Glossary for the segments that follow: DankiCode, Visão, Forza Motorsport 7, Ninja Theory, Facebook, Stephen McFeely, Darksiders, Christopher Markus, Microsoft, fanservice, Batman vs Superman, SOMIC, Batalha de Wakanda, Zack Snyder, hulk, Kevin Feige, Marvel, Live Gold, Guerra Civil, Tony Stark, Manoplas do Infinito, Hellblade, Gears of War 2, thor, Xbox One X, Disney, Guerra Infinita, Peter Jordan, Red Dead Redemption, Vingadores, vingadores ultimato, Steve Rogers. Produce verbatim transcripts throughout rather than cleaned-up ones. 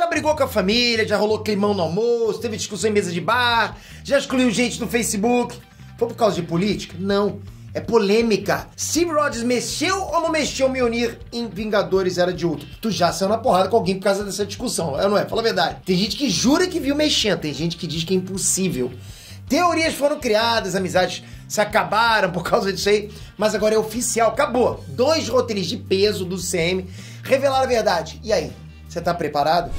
já brigou com a família, já rolou climão no almoço, teve discussão em mesa de bar, já excluiu gente no Facebook. Foi por causa de política? Não. É polêmica. Steve Rogers mexeu ou não mexeu o Mjolnir em Vingadores Era de Ultron? Tu já saiu na porrada com alguém por causa dessa discussão, não é? Fala a verdade. Tem gente que jura que viu mexendo, tem gente que diz que é impossível. Teorias foram criadas, amizades se acabaram por causa disso aí, mas agora é oficial, acabou. Dois roteiros de peso do U C M revelaram a verdade. E aí, você tá preparado?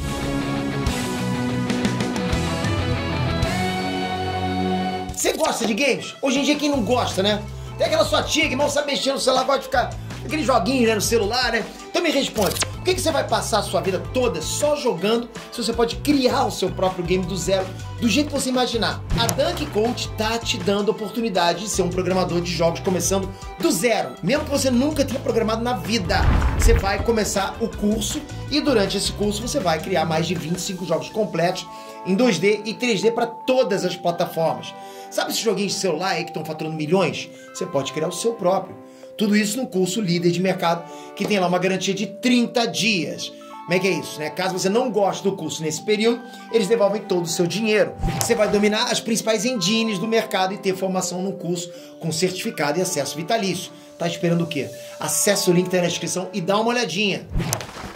Você gosta de games? Hoje em dia quem não gosta, né? Tem aquela sua tia que mal sabe mexer no celular, gosta de ficar aquele joguinho, né, no celular, né? Então me responde, por que, que você vai passar a sua vida toda só jogando se você pode criar o seu próprio game do zero, do jeito que você imaginar? A DankiCode tá te dando a oportunidade de ser um programador de jogos começando do zero. Mesmo que você nunca tenha programado na vida, você vai começar o curso e durante esse curso você vai criar mais de vinte e cinco jogos completos em dois D e três D para todas as plataformas. Sabe esses joguinhos de celular aí que estão faturando milhões? Você pode criar o seu próprio. Tudo isso no curso Líder de Mercado, que tem lá uma garantia de trinta dias. Como é que é isso, né? Caso você não goste do curso nesse período, eles devolvem todo o seu dinheiro. Você vai dominar as principais engines do mercado e ter formação no curso com certificado e acesso vitalício. Tá esperando o quê? Acessa o link que tá na descrição e dá uma olhadinha.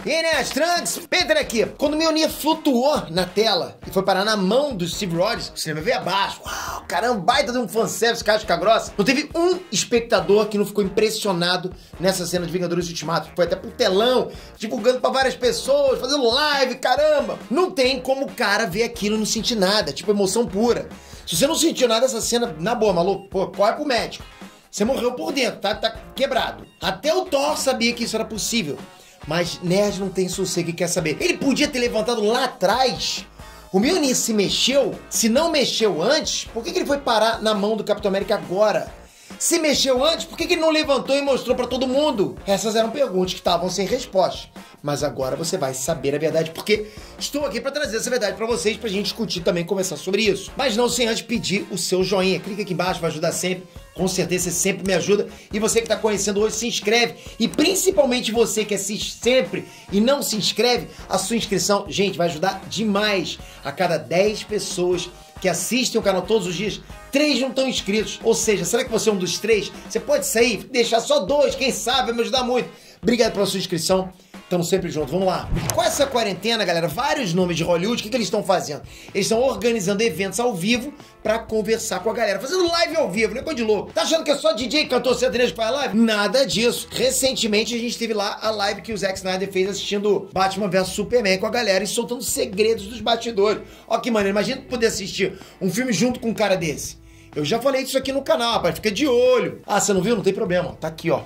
Ei Nerd, Trunks, Peter aqui. Quando o Mjolnir flutuou na tela e foi parar na mão do Steve Rogers, o cinema veio abaixo. Uau, caramba, baita de um fanservice, casca grossa. Não teve um espectador que não ficou impressionado nessa cena de Vingadores Ultimato. Foi até pro telão, divulgando pra várias pessoas, fazendo live, caramba. Não tem como o cara ver aquilo e não sentir nada, tipo emoção pura. Se você não sentiu nada dessa cena, na boa, maluco, pô, corre pro médico. Você morreu por dentro, tá, tá quebrado. Até o Thor sabia que isso era possível. Mas nerd não tem sossego e quer saber. Ele podia ter levantado lá atrás. O Mjolnir se mexeu. Se não mexeu antes, por que, que ele foi parar na mão do Capitão América agora? Se mexeu antes, por que, que ele não levantou e mostrou pra todo mundo? Essas eram perguntas que estavam sem resposta. Mas agora você vai saber a verdade, porque estou aqui pra trazer essa verdade pra vocês, pra gente discutir também, conversar sobre isso. Mas não sem antes pedir o seu joinha. Clica aqui embaixo, vai ajudar sempre. Com certeza você sempre me ajuda. E você que está conhecendo hoje, se inscreve. E principalmente você que assiste sempre e não se inscreve, a sua inscrição, gente, vai ajudar demais. A cada dez pessoas que assistem o canal todos os dias, três não estão inscritos. Ou seja, será que você é um dos três? Você pode sair, deixar só dois, quem sabe, vai me ajudar muito. Obrigado pela sua inscrição. Estamos sempre juntos, vamos lá. Com essa quarentena, galera, vários nomes de Hollywood, o que, que eles estão fazendo? Eles estão organizando eventos ao vivo pra conversar com a galera, fazendo live ao vivo, né? Coisa de louco. Tá achando que é só D J e cantor sertanejo que faz live? Nada disso. Recentemente a gente teve lá a live que o Zack Snyder fez assistindo Batman vs Superman com a galera e soltando segredos dos bastidores. Ó que maneiro, imagina poder assistir um filme junto com um cara desse. Eu já falei disso aqui no canal, rapaz, fica de olho. Ah, você não viu? Não tem problema, tá aqui, ó.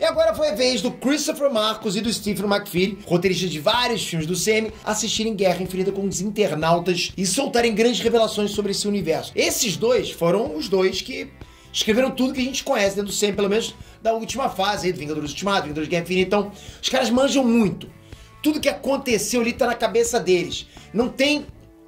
E agora foi a vez do Christopher Markus e do Stephen McFeely, roteiristas de vários filmes do U C M, assistirem Guerra Infinita com os internautas e soltarem grandes revelações sobre esse universo. Esses dois foram os dois que escreveram tudo que a gente conhece dentro do U C M, pelo menos da última fase aí, do Vingadores Ultimato, Vingadores Guerra Infinita. Então, os caras manjam muito. Tudo que aconteceu ali tá na cabeça deles. Não tem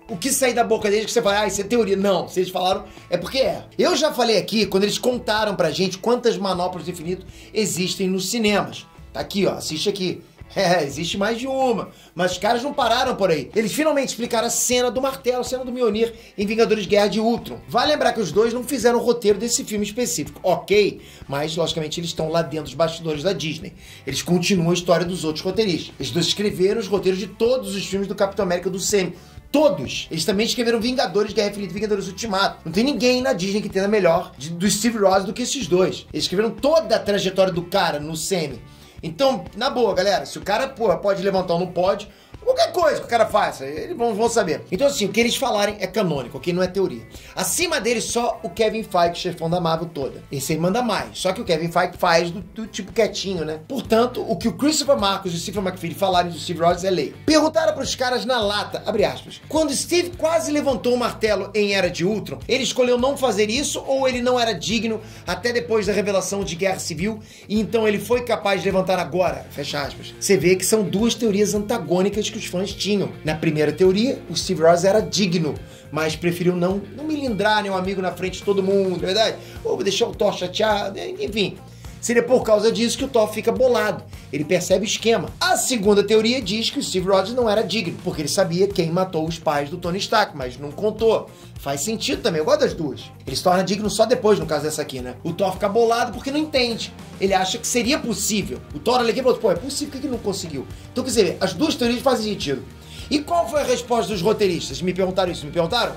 o que sair da boca deles que você fala, ah, isso é teoria. Não, se eles falaram, é porque é. Eu já falei aqui, quando eles contaram pra gente quantas manoplas do infinito existem nos cinemas. Tá aqui, ó, assiste aqui. É, existe mais de uma, mas os caras não pararam por aí. Eles finalmente explicaram a cena do martelo, a cena do Mjolnir em Vingadores Guerra de Ultron. Vale lembrar que os dois não fizeram o roteiro desse filme específico, ok? Mas, logicamente, eles estão lá dentro dos bastidores da Disney. Eles continuam a história dos outros roteiristas. Eles dois escreveram os roteiros de todos os filmes do Capitão América do U C M. Todos. Eles também escreveram Vingadores, Guerra Infinita e Vingadores Ultimato. Não tem ninguém na Disney que tenha melhor de, do Steve Rogers do que esses dois. Eles escreveram toda a trajetória do cara no U C M. Então, na boa, galera, se o cara, porra, pode levantar ou não pode, qualquer coisa que o cara faça, eles vão, vão saber. Então, assim, o que eles falarem é canônico, ok? Não é teoria. Acima deles, só o Kevin Feige, chefão da Marvel toda. Esse aí manda mais. Só que o Kevin Feige faz do, do tipo quietinho, né? Portanto, o que o Christopher Markus e o Stephen McFeely falarem do Steve Rogers é lei. Perguntaram pros caras na lata, abre aspas, quando Steve quase levantou o martelo em Era de Ultron, ele escolheu não fazer isso ou ele não era digno até depois da revelação de Guerra Civil e então ele foi capaz de levantar agora? Fecha aspas. Você vê que são duas teorias antagônicas que os fãs tinham. Na primeira teoria, o Steve Rogers era digno, mas preferiu não, não milindrar meu amigo na frente de todo mundo, não é verdade? Ou deixar o Thor chateado, enfim. Seria por causa disso que o Thor fica bolado. Ele percebe o esquema. A segunda teoria diz que o Steve Rogers não era digno, porque ele sabia quem matou os pais do Tony Stark, mas não contou. Faz sentido também, eu gosto das duas. Ele se torna digno só depois, no caso dessa aqui, né? O Thor fica bolado porque não entende. Ele acha que seria possível. O Thor olha aqui e falou, pô, é possível, por que ele não conseguiu? Então, quer dizer, as duas teorias fazem sentido. E qual foi a resposta dos roteiristas? Me perguntaram isso, me perguntaram?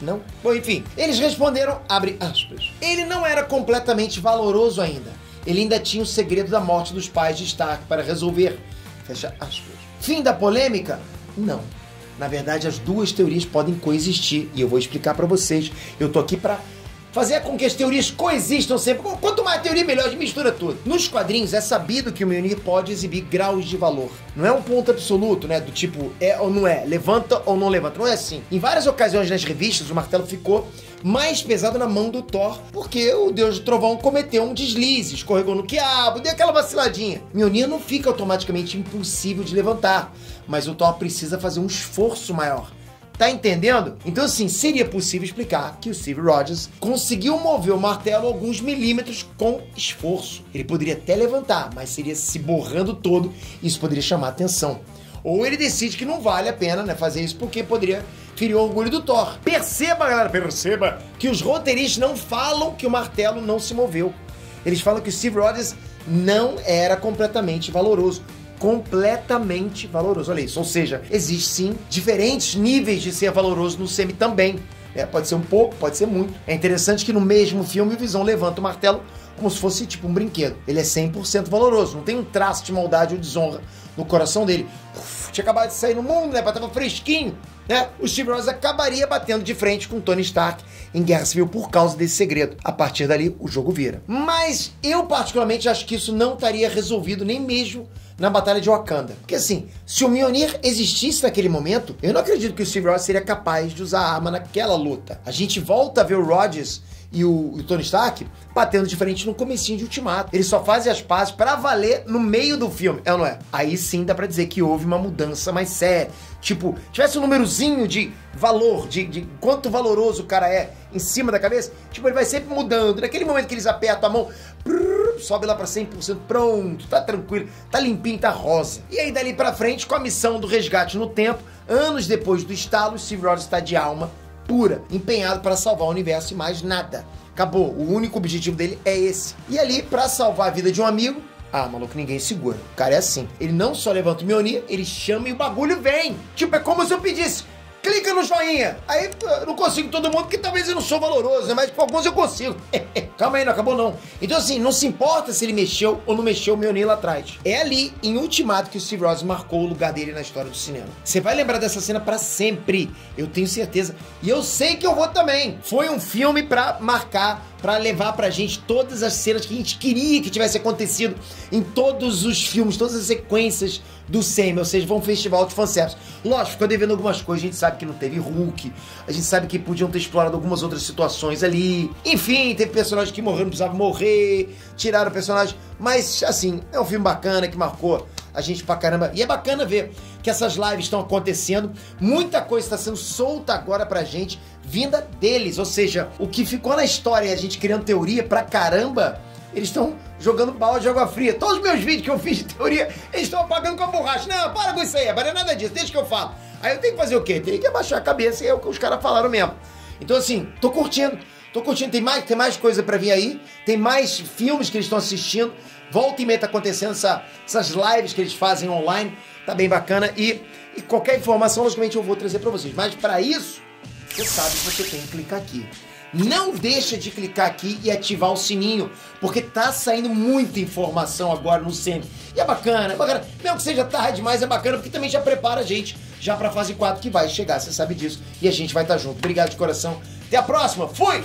Não? Bom, enfim, eles responderam, abre aspas, ele não era completamente valoroso ainda. Ele ainda tinha o segredo da morte dos pais de Stark para resolver, fecha aspas. Fim da polêmica? Não. Na verdade, as duas teorias podem coexistir e eu vou explicar pra vocês. Eu tô aqui pra fazer com que as teorias coexistam sempre. Quanto mais teoria, melhor, mistura tudo. Nos quadrinhos é sabido que o Mjolnir pode exibir graus de valor. Não é um ponto absoluto, né? Do tipo, é ou não é, levanta ou não levanta. Não é assim. Em várias ocasiões nas revistas, o martelo ficou mais pesado na mão do Thor, porque o Deus do Trovão cometeu um deslize, escorregou no quiabo, deu aquela vaciladinha. Mjolnir não fica automaticamente impossível de levantar, mas o Thor precisa fazer um esforço maior. Tá entendendo? Então, assim, seria possível explicar que o Steve Rogers conseguiu mover o martelo alguns milímetros com esforço. Ele poderia até levantar, mas seria se borrando todo e isso poderia chamar atenção. Ou ele decide que não vale a pena, né, fazer isso porque poderia ferir o orgulho do Thor. Perceba, galera, perceba que os roteiristas não falam que o martelo não se moveu. Eles falam que o Steve Rogers não era completamente valoroso. Completamente valoroso, olha isso, ou seja, existe sim diferentes níveis de ser valoroso no U C M também, é, pode ser um pouco, pode ser muito. É interessante que no mesmo filme o Visão levanta o martelo como se fosse tipo um brinquedo, ele é cem por cento valoroso, não tem um traço de maldade ou desonra no coração dele. Uf, tinha acabado de sair no mundo, né, tava fresquinho, né, o Steve Rogers acabaria batendo de frente com Tony Stark em Guerra Civil por causa desse segredo. A partir dali o jogo vira, mas eu particularmente acho que isso não estaria resolvido nem mesmo na Batalha de Wakanda. Porque assim, se o Mjolnir existisse naquele momento, eu não acredito que o Steve Rogers seria capaz de usar a arma naquela luta. A gente volta a ver o Rogers e o, o Tony Stark batendo de frente no comecinho de Ultimato. Eles só fazem as pazes pra valer no meio do filme, é ou não é? Aí sim dá pra dizer que houve uma mudança mais séria. Tipo, tivesse um númerozinho de valor, de, de quanto valoroso o cara é em cima da cabeça, tipo, ele vai sempre mudando. Naquele momento que eles apertam a mão, sobe lá pra cem por cento, pronto, tá tranquilo, tá limpinho, tá rosa. E aí dali pra frente, com a missão do resgate no tempo, anos depois do estalo, o Steve Rogers tá de alma pura, empenhado para salvar o universo e mais nada. Acabou, o único objetivo dele é esse. E ali, pra salvar a vida de um amigo, ah, maluco, ninguém segura. O cara é assim, ele não só levanta o Mjolnir, ele chama e o bagulho vem. Tipo, é como se eu pedisse, clica no joinha. Aí eu não consigo todo mundo, porque talvez eu não sou valoroso, né? Mas por alguns eu consigo. Calma aí, não acabou não. Então assim, não se importa se ele mexeu ou não mexeu o Mjolnir lá atrás. É ali, em Ultimato, que o Steve Rogers marcou o lugar dele na história do cinema. Você vai lembrar dessa cena pra sempre, eu tenho certeza. E eu sei que eu vou também. Foi um filme pra marcar, pra levar pra gente todas as cenas que a gente queria que tivesse acontecido em todos os filmes, todas as sequências do U C M, ou seja, foi um festival de fanservice. Lógico, ficou devendo algumas coisas, a gente sabe que não teve Hulk, a gente sabe que podiam ter explorado algumas outras situações ali, enfim, teve personagens que morreram, não precisavam morrer, tiraram personagens, mas assim, é um filme bacana que marcou a gente pra caramba, e é bacana ver que essas lives estão acontecendo, muita coisa está sendo solta agora pra gente, vinda deles, ou seja, o que ficou na história, a gente criando teoria pra caramba, eles estão jogando balde de água fria. Todos os meus vídeos que eu fiz de teoria, eles estão apagando com a borracha. Não, para com isso aí, não é nada disso, deixa que eu falo. Aí eu tenho que fazer o quê? Tenho que abaixar a cabeça, e é o que os caras falaram mesmo. Então assim, tô curtindo, tô curtindo, tem mais, tem mais coisa pra vir aí, tem mais filmes que eles estão assistindo, volta e meia tá acontecendo essa, essas lives que eles fazem online, tá bem bacana, e, e qualquer informação, logicamente, eu vou trazer pra vocês. Mas pra isso, você sabe que você tem que clicar aqui. Não deixa de clicar aqui e ativar o sininho, porque tá saindo muita informação agora no U C M. E é bacana, é bacana. Mesmo que seja tarde demais, é bacana, porque também já prepara a gente já pra fase quatro que vai chegar, você sabe disso. E a gente vai estar junto. Obrigado de coração. Até a próxima. Fui!